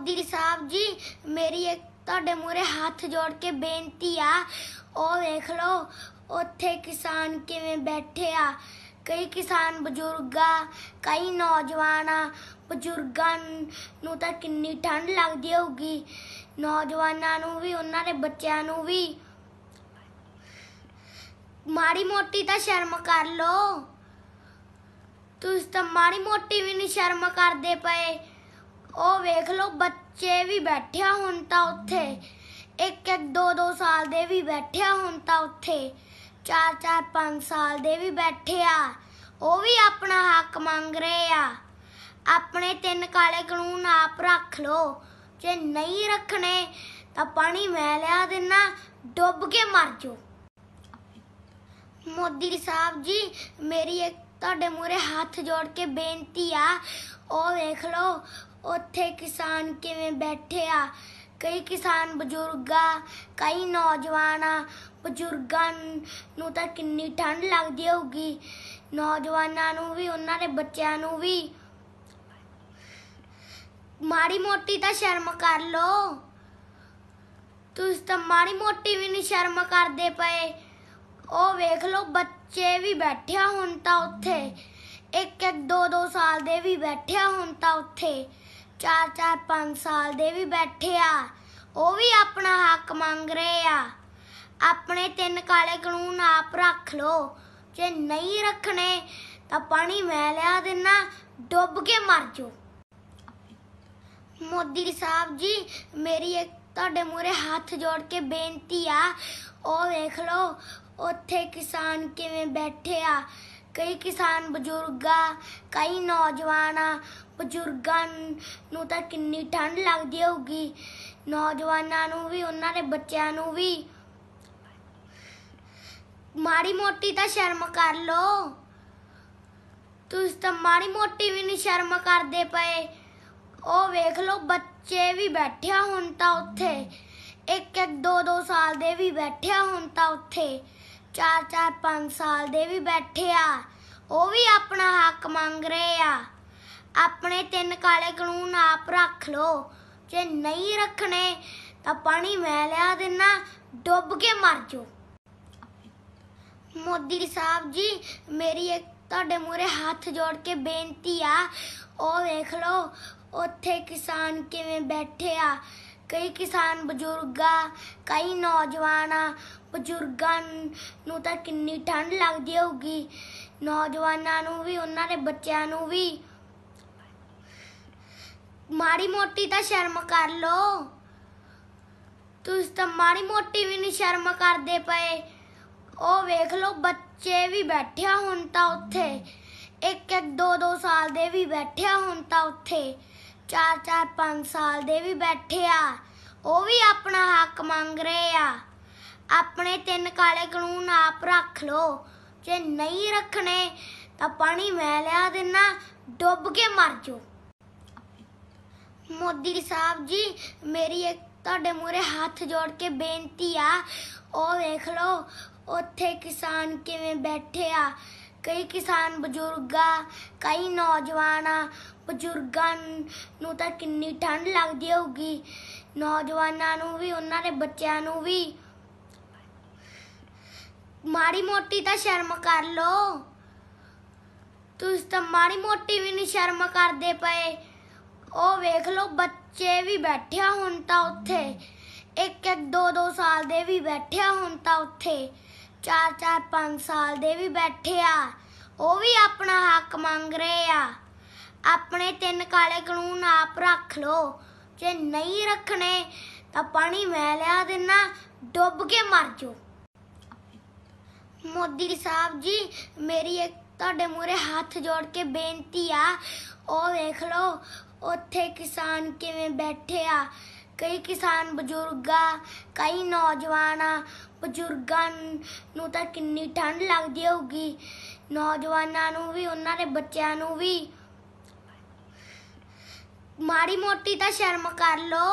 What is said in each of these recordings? मोदी साहब जी, मेरी एक ਤੁਹਾਡੇ ਮੂਰੇ हाथ जोड़ के बेनती आ, ਉਹ ਵੇਖ ਲਓ ਉੱਥੇ किसान ਕਿਵੇਂ बैठे आ। कई किसान बजुर्ग आ, कई नौजवान आ। बजुर्गां नूं तां किन्नी ठंड लगदी होगी, नौजवानां नूं भी, उन्हां दे बच्चिआं नूं भी। माड़ी मोटी तां शर्म कर लो, तुसीं तां माड़ी मोटी भी नहीं शर्म करदे पए। ਉਹ ਵੇਖ ਲਓ ਬੱਚੇ ਵੀ ਬੈਠਿਆ ਹੁਣ ਤਾਂ ਉੱਥੇ, ਇੱਕ ਇੱਕ ਦੋ ਦੋ ਸਾਲ ਦੇ ਵੀ ਬੈਠਿਆ ਹੁਣ ਤਾਂ ਉੱਥੇ, ਚਾਰ ਚਾਰ ਪੰਜ ਸਾਲ ਦੇ ਵੀ ਬੈਠਿਆ। ਉਹ ਵੀ ਆਪਣਾ ਹੱਕ ਮੰਗ ਰਹੇ ਆ। ਆਪਣੇ ਤਿੰਨ ਕਾਲੇ ਕਾਨੂੰਨ ਆਪ ਰੱਖ ਲਓ, ਜੇ ਨਹੀਂ ਰੱਖਣੇ ਤਾਂ ਪਾਣੀ ਮੈਂ ਲਿਆ ਦੇਣਾ, ਡੁੱਬ ਕੇ ਮਰ ਜਾਓ। ਮੋਦੀ ਸਾਹਿਬ ਜੀ, ਮੇਰੀ ਇੱਕ ਤੁਹਾਡੇ ਮੂਹਰੇ ਹੱਥ ਜੋੜ ਕੇ ਬੇਨਤੀ ਆ, ਉਹ ਵੇਖ ਲਓ ਉੱਥੇ किसान ਕਿਵੇਂ ਬੈਠੇ ਆ। कई किसान बजुर्ग आ, कई नौजवान आ। ਬਜ਼ੁਰਗਾਂ ਨੂੰ ਤਾਂ ਕਿੰਨੀ ਠੰਡ ਲੱਗਦੀ ਹੋਊਗੀ, ਨੌਜਵਾਨਾਂ ਨੂੰ ਵੀ, ਉਹਨਾਂ ਦੇ ਬੱਚਿਆਂ ਨੂੰ ਵੀ। ਮਾੜੀ ਮੋਟੀ ਤਾਂ ਸ਼ਰਮ ਕਰ ਲਓ, ਤੁਸੀਂ ਤਾਂ ਮਾੜੀ ਮੋਟੀ ਵੀ ਨਹੀਂ ਸ਼ਰਮ ਕਰਦੇ ਪਏ। ਉਹ ਵੇਖ ਲਓ ਬੱਚੇ ਵੀ ਬੈਠਿਆ ਹੁਣ ਤਾਂ ਉੱਥੇ, ਇੱਕ ਇੱਕ ਦੋ ਦੋ ਸਾਲ ਦੇ ਵੀ ਬੈਠਿਆ ਹੁਣ ਤਾਂ ਉੱਥੇ, ਚਾਰ ਚਾਰ ਪੰਜ ਸਾਲ ਦੇ ਵੀ ਬੈਠੇ ਆ। ਉਹ ਵੀ ਆਪਣਾ ਹੱਕ ਮੰਗ ਰਹੇ ਆ। ਆਪਣੇ ਤਿੰਨ ਕਾਲੇ ਕਾਨੂੰਨ ਆਪ ਰੱਖ ਲਓ, ਜੇ ਨਹੀਂ ਰੱਖਣੇ ਤਾਂ ਪਾਣੀ ਮੈਂ ਲਿਆ ਦੇਣਾ, ਡੁੱਬ ਕੇ ਮਰ ਜਾਓ। ਮੋਦੀ ਸਾਹਿਬ ਜੀ, ਮੇਰੀ ਇੱਕ ਤੁਹਾਡੇ ਮੂਹਰੇ ਹੱਥ ਜੋੜ ਕੇ ਬੇਨਤੀ ਆ, ਉਹ ਵੇਖ ਲਓ ਉੱਥੇ ਕਿਸਾਨ ਕਿਵੇਂ ਬੈਠੇ ਆ। कई किसान बजुर्ग आ, कई नौजवान आ। बजुर्गां नूं तां किन्नी ठंड लगदी होगी, नौजवानां नूं भी, उन्हां दे बच्चिआं नूं भी। माड़ी मोटी तां शर्म कर लो, तुसीं तां माड़ी मोटी भी नहीं शर्म करदे पए। ਉਹ ਵੇਖ ਲਓ ਬੱਚੇ ਵੀ ਬੈਠਿਆ ਹੁਣ ਤਾਂ ਉੱਥੇ, ਇੱਕ ਇੱਕ ਦੋ ਦੋ ਸਾਲ ਦੇ ਵੀ ਬੈਠਿਆ ਹੁਣ ਤਾਂ ਉੱਥੇ, ਚਾਰ ਚਾਰ ਪੰਜ ਸਾਲ ਦੇ ਵੀ ਬੈਠੇ ਆ। ਉਹ ਵੀ ਆਪਣਾ ਹੱਕ ਮੰਗ ਰਹੇ ਆ। ਆਪਣੇ ਤਿੰਨ ਕਾਲੇ ਕਾਨੂੰਨ ਆਪ ਰੱਖ ਲਓ, ਜੇ ਨਹੀਂ ਰੱਖਣੇ ਤਾਂ ਪਾਣੀ ਮੈਂ ਲਿਆ ਦੇਣਾ, ਡੁੱਬ ਕੇ ਮਰ ਜਾਓ। ਮੋਦੀ ਸਾਹਿਬ ਜੀ, ਮੇਰੀ ਇੱਕ ਤੁਹਾਡੇ ਮੂਹਰੇ ਹੱਥ ਜੋੜ ਕੇ ਬੇਨਤੀ ਆ, ਉਹ ਵੇਖ ਲਓ ਉੱਥੇ ਕਿਸਾਨ ਕਿਵੇਂ ਬੈਠੇ ਆ। कई किसान बजुर्ग आ, कई नौजवान आ। ਬਜ਼ੁਰਗਾਂ ਨੂੰ ਤਾਂ ਕਿੰਨੀ ਠੰਡ ਲੱਗਦੀ ਹੋਊਗੀ, ਨੌਜਵਾਨਾਂ ਨੂੰ ਵੀ, ਉਹਨਾਂ ਦੇ ਬੱਚਿਆਂ ਨੂੰ ਵੀ। ਮਾੜੀ ਮੋਟੀ ਤਾਂ ਸ਼ਰਮ ਕਰ ਲਓ, ਤੁਸੀਂ ਤਾਂ ਮਾੜੀ ਮੋਟੀ ਵੀ ਨਹੀਂ ਸ਼ਰਮ ਕਰਦੇ ਪਏ। ਉਹ ਵੇਖ ਲਓ ਬੱਚੇ ਵੀ ਬੈਠਿਆ ਹੁਣ ਤਾਂ ਉੱਥੇ, ਇੱਕ ਇੱਕ ਦੋ ਦੋ ਸਾਲ ਦੇ ਵੀ ਬੈਠਿਆ ਹੁਣ ਤਾਂ ਉੱਥੇ, ਚਾਰ ਚਾਰ ਪੰਜ ਸਾਲ ਦੇ ਵੀ ਬੈਠੇ ਆ। ਉਹ ਵੀ ਆਪਣਾ ਹੱਕ ਮੰਗ ਰਹੇ ਆ। ਆਪਣੇ ਤਿੰਨ ਕਾਲੇ ਕਾਨੂੰਨ ਆਪ ਰੱਖ ਲਓ, ਜੇ ਨਹੀਂ ਰੱਖਣੇ ਤਾਂ ਪਾਣੀ ਮੈਂ ਲਿਆ ਦੇਣਾ, ਡੁੱਬ ਕੇ ਮਰ ਜਾਓ। ਮੋਦੀ ਸਾਹਿਬ ਜੀ, ਮੇਰੀ ਇੱਕ ਤੁਹਾਡੇ ਮੂਹਰੇ ਹੱਥ ਜੋੜ ਕੇ ਬੇਨਤੀ ਆ, ਉਹ ਵੇਖ ਲਓ ਉੱਥੇ ਕਿਸਾਨ ਕਿਵੇਂ ਬੈਠੇ ਆ। कई किसान बजुर्ग आ, कई नौजवान आ। बजुर्गां नूं तां किन्नी ठंड लगदी होगी, नौजवानां नूं भी, उन्हां दे बच्चिआं नूं भी। माड़ी मोटी तां शर्म कर लो, तुसीं तां माड़ी मोटी भी नहीं शर्म करदे पए। ਉਹ ਵੇਖ ਲਓ ਬੱਚੇ ਵੀ ਬੈਠਿਆ ਹੁਣ ਤਾਂ ਉੱਥੇ, ਇੱਕ ਇੱਕ ਦੋ ਦੋ ਸਾਲ ਦੇ ਵੀ ਬੈਠਿਆ ਹੁਣ ਤਾਂ ਉੱਥੇ, ਚਾਰ ਚਾਰ ਪੰਜ ਸਾਲ ਦੇ ਵੀ ਬੈਠੇ ਆ। ਉਹ ਵੀ ਆਪਣਾ ਹੱਕ ਮੰਗ ਰਹੇ ਆ। ਆਪਣੇ ਤਿੰਨ ਕਾਲੇ ਕਾਨੂੰਨ ਆਪ ਰੱਖ ਲਓ, ਜੇ ਨਹੀਂ ਰੱਖਣੇ ਤਾਂ ਪਾਣੀ ਮੈਂ ਲਿਆ ਦੇਣਾ, ਡੁੱਬ ਕੇ ਮਰ ਜਾਓ। ਮੋਦੀ ਸਾਹਿਬ ਜੀ, ਮੇਰੀ ਇੱਕ ਤੁਹਾਡੇ ਮੂਹਰੇ ਹੱਥ ਜੋੜ ਕੇ ਬੇਨਤੀ ਆ, ਉਹ ਵੇਖ ਲਓ ਉੱਥੇ ਕਿਸਾਨ ਕਿਵੇਂ ਬੈਠੇ ਆ। कई किसान बजुर्ग आ, कई नौजवान आ। बजुर्गां नूं तां किन्नी ठंड लगदी होगी, नौजवानां नूं भी, उन्हां दे बच्चिआं नूं भी। माड़ी मोटी तां शर्म कर लो,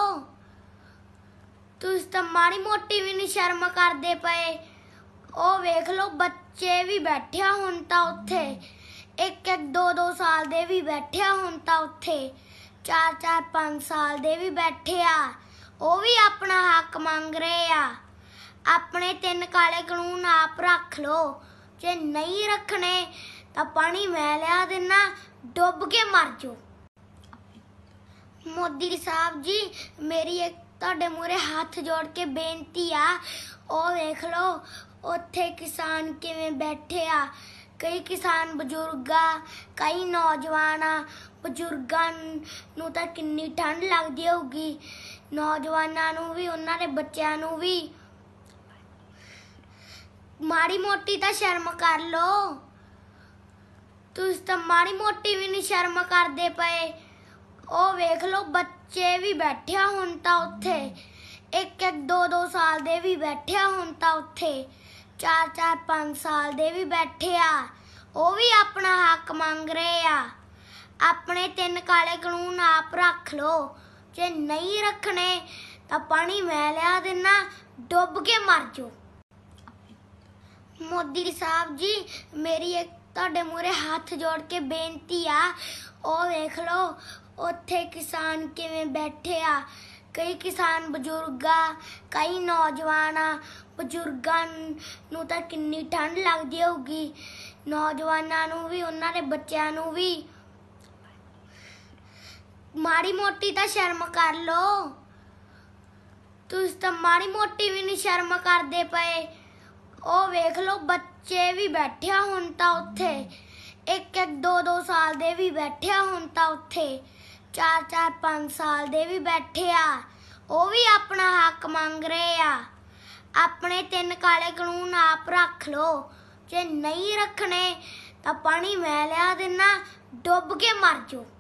तुसीं तां माड़ी मोटी भी नहीं शर्म करदे पए। ਉਹ ਵੇਖ ਲਓ ਬੱਚੇ ਵੀ ਬੈਠਿਆ ਹੁਣ ਤਾਂ ਉੱਥੇ, ਇੱਕ ਇੱਕ ਦੋ ਦੋ ਸਾਲ ਦੇ ਵੀ ਬੈਠਿਆ ਹੁਣ ਤਾਂ ਉੱਥੇ, चार चार 5 साल दे भी बैठे आ, वह भी अपना हक मंग रहे आ। अपने 3 काले कानून आप रख लो, जे नहीं रखने तो पानी मैं लिया देना, डुब के मर जाओ। मोदी साहब जी, मेरी एक ਤੁਹਾਡੇ ਮੂਹਰੇ ਹੱਥ जोड़ के बेनती आ, ਉਹ ਵੇਖ ਲਓ ਉੱਥੇ किसान ਕਿਵੇਂ ਬੈਠੇ ਆ। कई किसान ਬਜ਼ੁਰਗ ਆ, कई ਨੌਜਵਾਨ ਆ। ਬਜ਼ੁਰਗਾਂ ਨੂੰ ਤਾਂ ਕਿੰਨੀ ਠੰਡ ਲੱਗਦੀ ਹੋਊਗੀ, ਨੌਜਵਾਨਾਂ ਨੂੰ ਵੀ, ਉਹਨਾਂ ਦੇ ਬੱਚਿਆਂ ਨੂੰ ਵੀ। ਮਾੜੀ ਮੋਟੀ ਤਾਂ ਸ਼ਰਮ ਕਰ ਲਓ, ਤੁਸੀਂ ਤਾਂ ਮਾੜੀ ਮੋਟੀ ਵੀ ਨਹੀਂ ਸ਼ਰਮ ਕਰਦੇ ਪਏ। ਉਹ ਵੇਖ ਲਓ ਬੱਚੇ ਵੀ ਬੈਠਿਆ ਹੁਣ ਤਾਂ ਉੱਥੇ, 1-2 ਸਾਲ ਦੇ ਵੀ ਬੈਠਿਆ ਹੁਣ ਤਾਂ ਉੱਥੇ, 4-5 ਸਾਲ ਦੇ ਵੀ ਬੈਠਿਆ। ਉਹ ਵੀ ਆਪਣਾ ਹੱਕ ਮੰਗ ਰਹੇ ਆ। ਆਪਣੇ 3 ਕਾਲੇ ਕਾਨੂੰਨ ਆਪ ਰੱਖ ਲੋ, ਜੇ ਨਹੀਂ ਰੱਖਣੇ ਤਾਂ ਪਾਣੀ ਮੈਂ ਲਿਆ ਦੇਣਾ, ਡੁੱਬ ਕੇ ਮਰ ਜਾਓ। मोदी साहब जी, मेरी एक ਤੁਹਾਡੇ ਮੂਹਰੇ ਹੱਥ जोड़ के बेनती आ, ਉਹ ਵੇਖ ਲਓ ਉੱਥੇ किसान ਕਿਵੇਂ ਬੈਠੇ ਆ। कई किसान ਬਜ਼ੁਰਗ ਆ, कई ਨੌਜਵਾਨ ਆ। ਬਜ਼ੁਰਗਾਂ ਨੂੰ ਤਾਂ ਕਿੰਨੀ ਠੰਡ ਲੱਗਦੀ ਹੋਊਗੀ, ਨੌਜਵਾਨਾਂ ਨੂੰ ਵੀ, ਉਹਨਾਂ ਦੇ ਬੱਚਿਆਂ ਨੂੰ ਵੀ। ਮਾੜੀ ਮੋਟੀ ਤਾਂ ਸ਼ਰਮ ਕਰ ਲਓ, ਤੁਸੀਂ ਤਾਂ ਮਾੜੀ ਮੋਟੀ ਵੀ ਨਹੀਂ ਸ਼ਰਮ ਕਰਦੇ ਪਏ। ਉਹ ਵੇਖ ਲਓ ਬੱਚੇ ਵੀ ਬੈਠਿਆ ਹੁਣ ਤਾਂ ਉੱਥੇ, 1-2 ਸਾਲ ਦੇ ਵੀ ਬੈਠਿਆ ਹੁਣ ਤਾਂ ਉੱਥੇ, 4-5 ਸਾਲ ਦੇ ਵੀ ਬੈਠੇ ਆ। ਉਹ ਵੀ ਆਪਣਾ ਹੱਕ ਮੰਗ ਰਹੇ ਆ। ਆਪਣੇ 3 ਕਾਲੇ ਕਾਨੂੰਨ ਆਪ ਰੱਖ ਲੋ, ਜੇ ਨਹੀਂ ਰੱਖਣੇ ਤਾਂ ਪਾਣੀ ਮੈਂ ਲਿਆ ਦੇਣਾ, ਡੁੱਬ ਕੇ ਮਰ ਜਾਓ।